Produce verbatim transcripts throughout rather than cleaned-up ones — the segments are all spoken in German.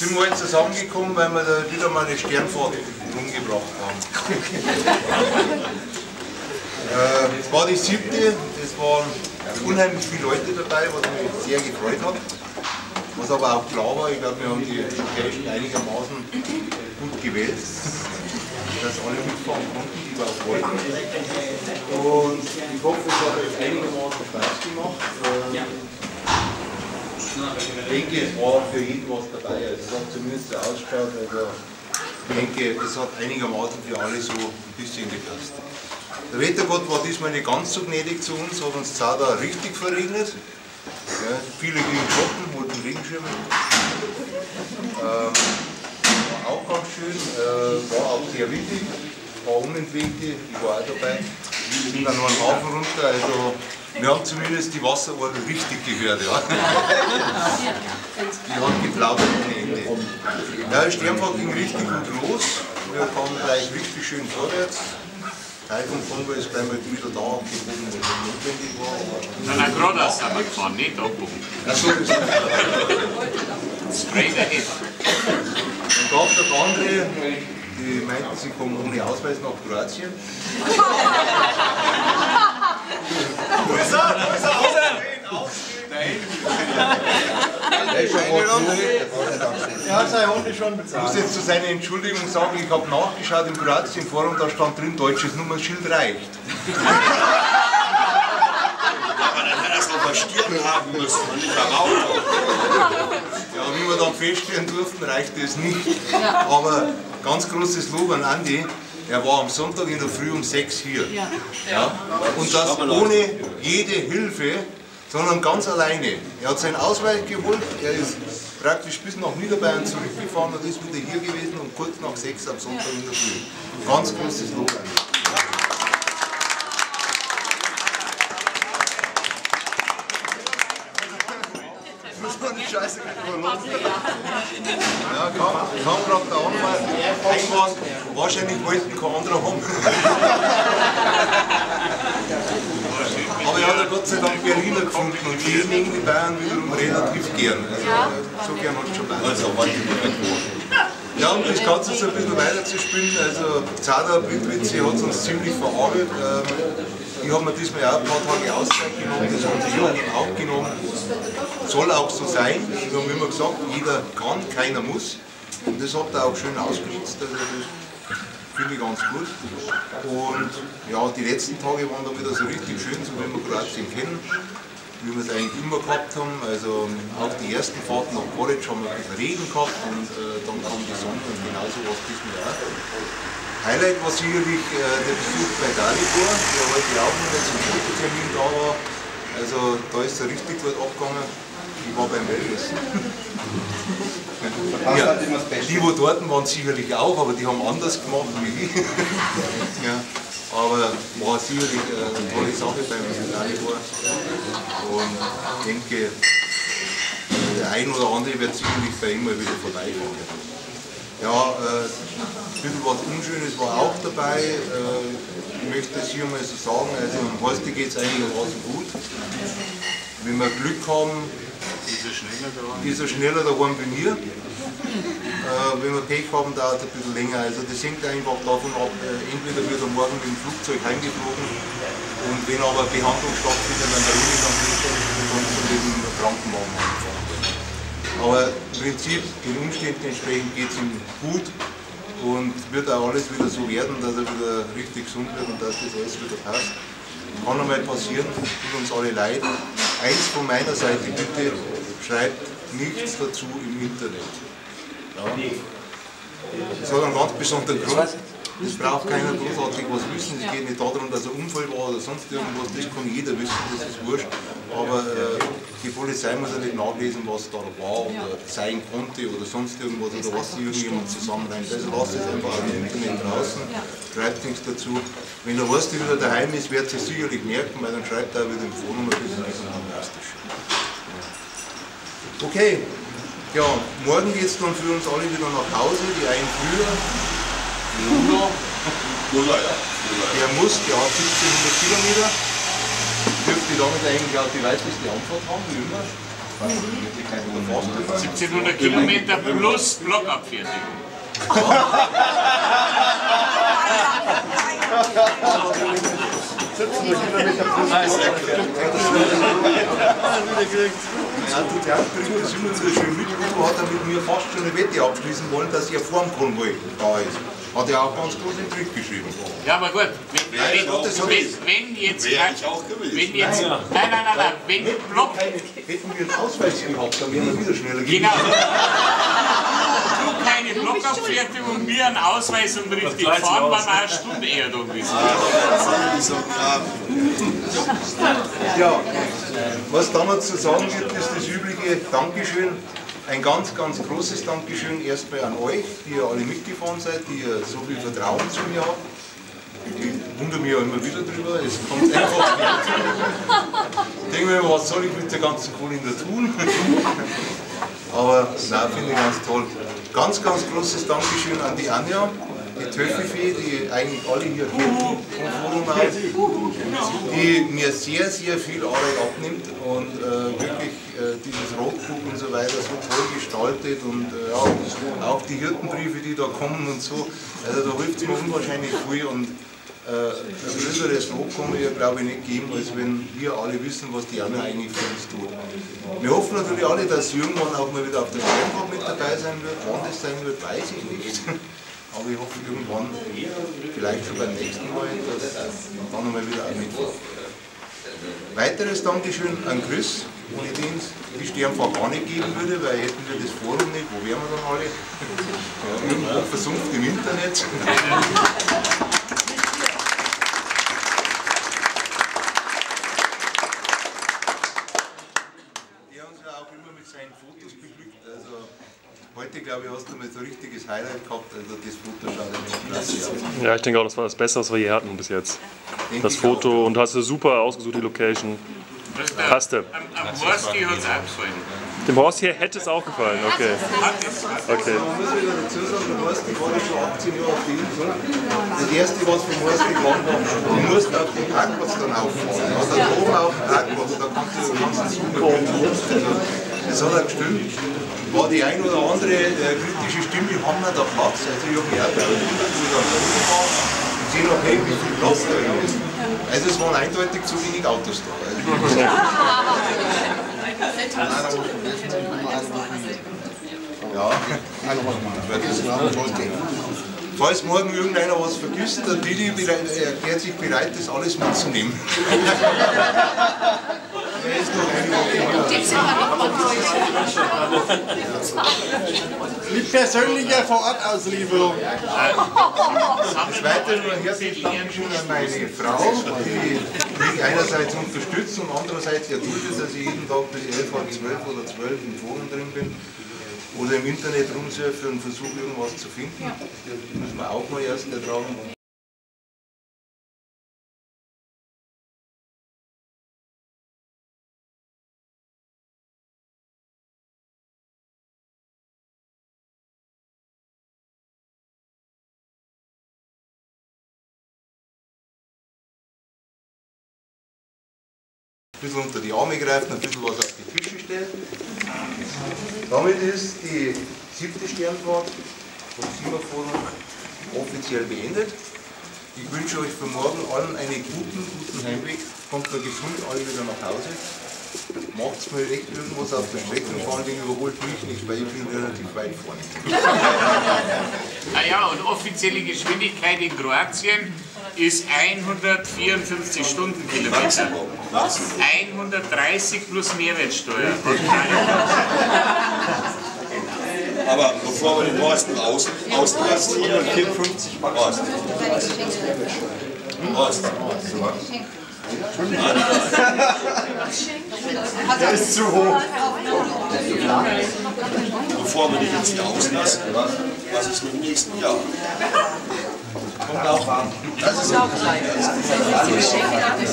sind wir heute zusammengekommen, weil wir da wieder mal eine Sternfahrt rumgebracht haben. äh, war die siebte, das waren unheimlich viele Leute dabei, was mich sehr gefreut hat. Was aber auch klar war, ich glaube, wir haben die Location einigermaßen gut gewählt, dass alle mitfahren konnten, die wir auch wollten. Und ich hoffe, es hat euch einigermaßen Spaß gemacht. Ich denke, es war für jeden was dabei. Es hat zumindest so ausgeschaut. Also ich denke, das hat einigermaßen für alle so ein bisschen gepasst. Der Wettergott war diesmal nicht ganz so gnädig zu uns, hat uns Zadar richtig verregnet. Ja, viele gingen shoppen, wurden Regenschirme. Ähm, war auch ganz schön, äh, war auch sehr wichtig, war unentwegt, ich war auch dabei. Wir sind dann noch einen Hafen runter, also wir haben zumindest die Wasserorgel richtig gehört. Ja. Die hat geplaudert ohne Ende. Ja, die Sternfahrt ging richtig gut los, wir kamen gleich richtig schön vorwärts. Teil vom Konvoi ist gleich mal ein bisschen da abgehoben, weil es notwendig war. Nein, nein, gerade aus sind wir gefahren, nicht abgehoben. Achso, das ist straight ahead. Dann gab es noch andere, die meinten, sie kommen ohne Ausweis nach Kroatien. Wo ist er? Wo ist er? Aus er? Aus er hat seine Hunde schon bezahlt. Ich muss jetzt zu seiner Entschuldigung sagen, ich habe nachgeschaut im Kroatien-Forum, da stand drin, deutsches Nummernschild reicht. Aber dann hat er es noch mal Stirn haben müssen und nicht am Auto. Ja, wie wir dann feststellen durften, reichte es nicht. Aber ganz großes Lob an Andi. Er war am Sonntag in der Früh um sechs hier. Ja. Ja. Und das ohne jede Hilfe, sondern ganz alleine. Er hat seinen Ausweis geholt, er ist praktisch bis nach Niederbayern zurückgefahren und ist wieder hier gewesen und kurz nach sechs am Sonntag in der Früh. Ganz großes Lob. Scheiße, ja, kaum braucht der andere einmal, wahrscheinlich wollten kein anderer haben. Aber er hat ja Gott sei Dank Berliner gefunden und diejenigen, die Bayern wiederum relativ gern. Also, so gern hat es schon Bayern. Also, warte mal. Ja, um das Ganze so ein bisschen weiterzuspielen, also Zadar Brüdvić hat es uns ziemlich verhagelt. Ich habe mir diesmal auch ein paar Tage Auszeit genommen, das haben die Jungen auch genommen. Soll auch so sein. Wir haben immer gesagt, jeder kann, keiner muss. Und das habt ihr auch schön ausgenutzt. Also das finde ich ganz gut. Und ja, die letzten Tage waren dann wieder so richtig schön, so wie wir Kroatien kennen. Wie wir es eigentlich immer gehabt haben. Also auch die ersten Fahrten nach Poric haben wir ein bisschen Regen gehabt und äh, dann kam die Sonne und genauso was diesmal auch. Highlight war sicherlich äh, der Besuch bei Dalibor, der heute auch noch nicht zum Fototermin da war. Also da ist er richtig gut abgegangen. Ich war beim Wellness. Ja, die, die dort waren sicherlich auch, aber die haben anders gemacht wie ich. Ja, aber war sicherlich äh, eine tolle Sache beim Dalibor. Und ich denke, der ein oder andere wird sicherlich bei ihm mal wieder vorbeischauen. Ja, äh, ein bisschen was Unschönes war auch dabei. Äh, ich möchte das hier mal so sagen, also am Horst geht es einigermaßen gut. Wenn wir Glück haben, ist er schneller daheim bei mir. Äh, wenn wir Pech haben, dauert es ein bisschen länger. Also das hängt einfach davon ab, äh, entweder wird er morgen mit dem Flugzeug heimgeflogen und wenn aber Behandlung stattfindet, dann der Uni dann nicht und den Krankenwagen heimgefahren. Aber im Prinzip, den Umständen entsprechend geht es ihm gut und wird auch alles wieder so werden, dass er wieder richtig gesund wird und dass das alles wieder passt. Kann einmal passieren, tut uns alle leid. Eins von meiner Seite bitte, schreibt nichts dazu im Internet. Ja. Das hat einen ganz besonderen Grund. Das braucht keiner großartig was wissen. Es geht nicht darum, dass er Unfall war oder sonst irgendwas. Das kann jeder wissen, das ist wurscht. Aber äh, die Polizei muss ja nicht nachlesen, was da war oder sein konnte oder sonst irgendwas oder was sich irgendjemand zusammenreimt. Also lasst es einfach aus dem Internet draußen, schreibt nichts dazu. Wenn der Horst wieder daheim ist, wird es sicherlich merken, weil dann schreibt er wieder im Forum ein bisschen fantastisch. Okay, ja, morgen geht es dann für uns alle wieder nach Hause, die einen früher. Lula, Lula, ja. Lula, ja. Der muss, der hat siebzehnhundert Kilometer, dürfte damit eigentlich auch die weiteste Anfahrt haben, wie immer. siebzehnhundert Kilometer plus Blockabfertigung. siebzehnhundert Kilometer plus Blockabfertigung. Ja, die Theaterbetriebe sind unsere Schulmitglieder, hat er mit mir fast schon eine Wette abschließen wollen, dass ihr vor dem Konvoi da ist. Hat er auch ganz groß in Trick geschrieben. Ja, aber gut, wenn, ja, wenn, auch wenn, wenn jetzt... Wäre ich auch gewesen. Wenn jetzt, nein, nein, nein, nein, nein, wenn hätten, Block... Hätten wir einen Ausweis gehabt, dann wären wir wieder schneller gewesen. Genau. Du keine Blockabfertigung, mir einen Ausweis und richtig fahren, waren wir eine Stunde eher da gewesen. Ja, was da noch zu sagen gibt, ist das übliche Dankeschön. Ein ganz, ganz großes Dankeschön erstmal an euch, die ihr alle mitgefahren seid, die ihr so viel Vertrauen zu mir habt. Ich wundere mich ja immer wieder drüber, es kommt einfach nicht. Ich denke mir, was soll ich mit der ganzen Kohle da tun? Aber nein, finde ich ganz toll. Ganz, ganz großes Dankeschön an die Anja, die Töfifee, die eigentlich alle hier vom Forum haben, die mir sehr, sehr viel Arbeit abnimmt und äh, wirklich äh, dieses Rotbuch und so weiter so toll gestaltet und äh, auch, auch die Hirtenbriefe, die da kommen und so. Also da hilft es mir unwahrscheinlich viel und äh, ein größeres Lob kann man ja, glaube ich, nicht geben, als wenn wir alle wissen, was die Anja eigentlich für uns tut. Wir hoffen natürlich alle, dass irgendwann auch mal wieder auf der Sternfahrt mit dabei sein wird. Wann das sein wird, weiß ich nicht. Aber ich hoffe irgendwann, vielleicht schon beim nächsten Mal, dass man dann nochmal wieder mitmacht. Weiteres Dankeschön an Chris, ohne den es die Sternfahrt gar nicht geben würde, weil hätten wir das Forum nicht, wo wären wir dann alle? Ja, irgendwo versumpft im Internet. Der uns ja auch immer mit seinen Fotos beglückt. Also heute, glaube ich, hast du mal so ein richtiges Highlight gehabt, also das Foto schaut einfach klasse aus. Ja, ich denke auch, das war das Beste, was wir je hatten bis jetzt. Denk das Foto auch. Und hast du super ausgesucht, die Location. Passte. Am, am Horst hier hat es auch gefallen. Dem Horst hier hätte es auch gefallen, okay. Okay. Man muss wieder dazu sagen, der Horst, ich war schon achtzehn Jahre auf der Insel. Das erste, was vom Horst gekommen war, du musst auf den Parkplatz dann auffahren. Also da oben auf den Parkplatz, da kannst du super gut. Das hat auch gestimmt. War die ein oder andere äh, kritische Stimme, haben wir da Platz. Also ich habe mich auch gedacht, und je nachdem, wie viel Platz da ist. Also es waren eindeutig zu wenig Autos da. Also, ja, falls morgen irgendeiner was vergisst, dann Didi erklärt sich bereit, das alles mitzunehmen. Mit persönlicher Vor-Ort-Auslieferung. Des Weiteren herzlichen Dankeschön an meine Frau, die mich einerseits unterstützt und andererseits ertut es, dass ich jeden Tag bis elf, halb zwölf oder zwölf im Forum drin bin. Oder im Internet rumsurfen und versuchen, irgendwas zu finden. Ja. Das müssen wir auch mal erst ertragen. Ein bisschen unter die Arme greift, ein bisschen was auf die Fische stellt. Damit ist die siebte Sternfahrt vom sieben-Forum offiziell beendet. Ich wünsche euch für morgen allen einen guten, guten Heimweg. Kommt mal gesund alle wieder nach Hause. Macht's mal echt irgendwas auf der Strecke und vor allen Dingen überholt mich nicht, weil ich bin relativ weit vorne. Naja, und offizielle Geschwindigkeit in Kroatien ist hundertvierundfünfzig Stundenkilometer. Was? hundertdreißig plus Mehrwertsteuer. Aber bevor wir den Horsten auslassen, hundertvierundfünfzig Mark. Horst. Horst. Der ist zu hoch. Bevor wir den jetzt hier auslassen, was ist mit dem nächsten Jahr? Kommt auch warm. Das ist auch gleich. Die Geschenke haben wir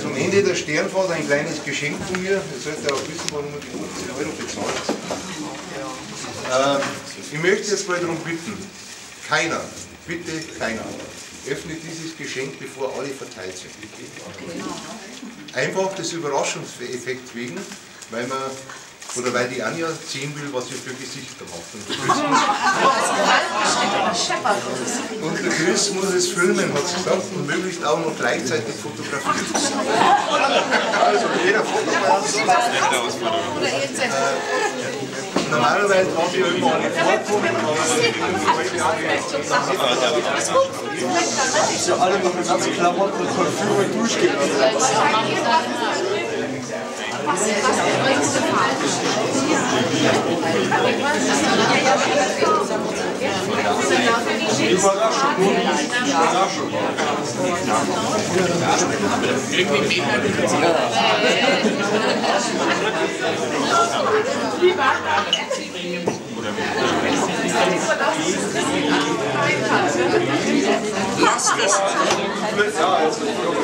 zum Ende der Sternfahrt ein kleines Geschenk von mir. Ihr solltet auch wissen, warum man die fünfzig Euro bezahlt. Ich möchte jetzt mal darum bitten, keiner, bitte keiner, öffnet dieses Geschenk, bevor alle verteilt sind. Einfach des Überraschungseffekts wegen, weil man oder weil die Anja sehen will, was ihr für Gesichter macht. Und der Chris muss es filmen, hat sie gesagt, und möglichst auch noch gleichzeitig fotografieren. Also jeder Fotograf. Normalerweise haben wir immer alle Vorkommen, aber das alle mit den ganzen Klamotten und Parfüm durchgehen. Überraschung, Überraschung. Lass es!